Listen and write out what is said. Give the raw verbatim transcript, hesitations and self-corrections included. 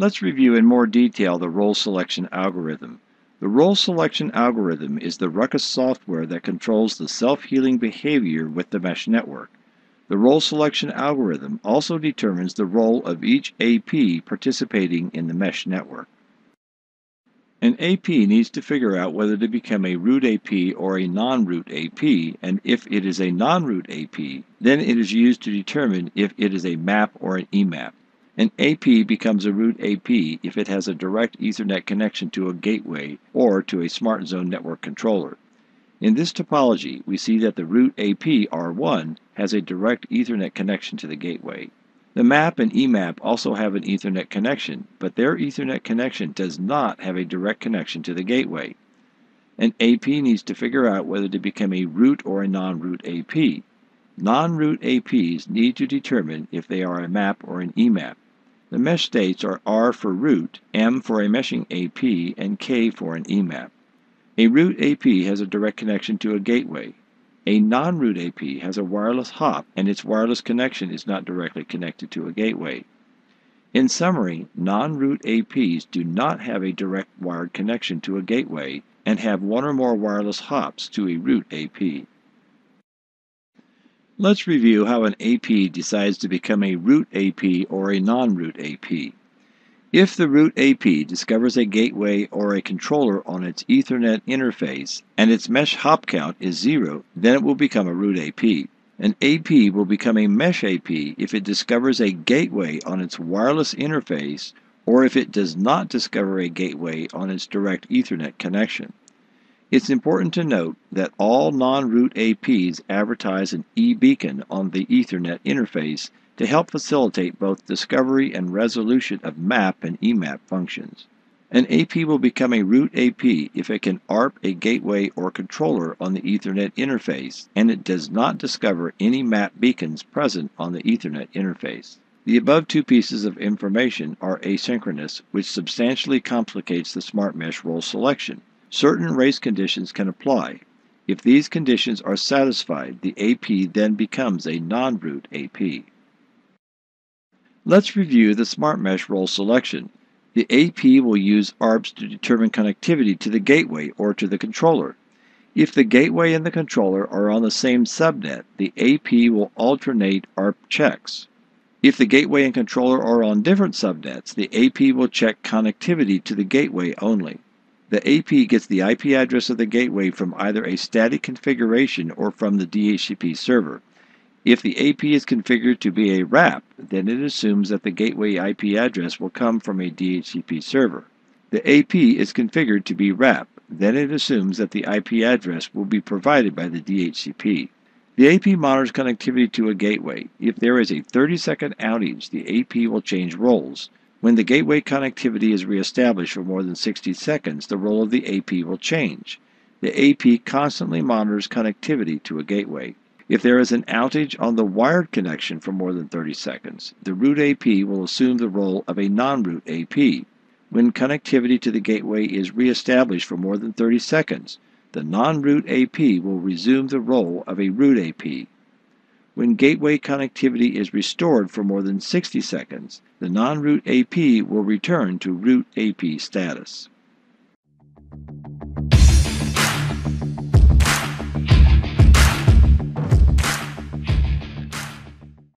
Let's review in more detail the role selection algorithm. The role selection algorithm is the Ruckus software that controls the self-healing behavior with the mesh network. The role selection algorithm also determines the role of each A P participating in the mesh network. An A P needs to figure out whether to become a root A P or a non-root A P, and if it is a non-root A P, then it is used to determine if it is a map or an eMAP. An A P becomes a root A P if it has a direct Ethernet connection to a gateway or to a SmartZone network controller. In this topology, we see that the root A P, R one, has a direct Ethernet connection to the gateway. The map and eMAP also have an Ethernet connection, but their Ethernet connection does not have a direct connection to the gateway. An A P needs to figure out whether to become a root or a non-root A P. Non-root A Ps need to determine if they are a map or an eMAP. The mesh states are R for root, M for a meshing A P, and K for an eMAP. A root A P has a direct connection to a gateway. A non-root A P has a wireless hop, and its wireless connection is not directly connected to a gateway. In summary, non-root A Ps do not have a direct wired connection to a gateway and have one or more wireless hops to a root A P. Let's review how an A P decides to become a root A P or a non-root A P. If the root A P discovers a gateway or a controller on its Ethernet interface and its mesh hop count is zero, then it will become a root A P. An A P will become a mesh A P if it discovers a gateway on its wireless interface or if it does not discover a gateway on its direct Ethernet connection. It's important to note that all non-root A Ps advertise an e-beacon on the Ethernet interface to help facilitate both discovery and resolution of map and eMAP functions. An A P will become a root A P if it can A R P a gateway or controller on the Ethernet interface and it does not discover any map beacons present on the Ethernet interface. The above two pieces of information are asynchronous, which substantially complicates the SmartMesh role selection. Certain race conditions can apply. If these conditions are satisfied, the A P then becomes a non-root A P. Let's review the SmartMesh role selection. The A P will use A R Ps to determine connectivity to the gateway or to the controller. If the gateway and the controller are on the same subnet, the A P will alternate A R P checks. If the gateway and controller are on different subnets, the A P will check connectivity to the gateway only. The A P gets the I P address of the gateway from either a static configuration or from the D H C P server. If the A P is configured to be a wrap, then it assumes that the gateway I P address will come from a D H C P server. The A P is configured to be wrap, then it assumes that the I P address will be provided by the D H C P. The A P monitors connectivity to a gateway. If there is a thirty second outage, the A P will change roles. When the gateway connectivity is reestablished for more than sixty seconds, the role of the A P will change. The A P constantly monitors connectivity to a gateway. If there is an outage on the wired connection for more than thirty seconds, the root A P will assume the role of a non-root A P. When connectivity to the gateway is reestablished for more than thirty seconds, the non-root A P will resume the role of a root A P. When gateway connectivity is restored for more than sixty seconds, the non-root A P will return to root A P status.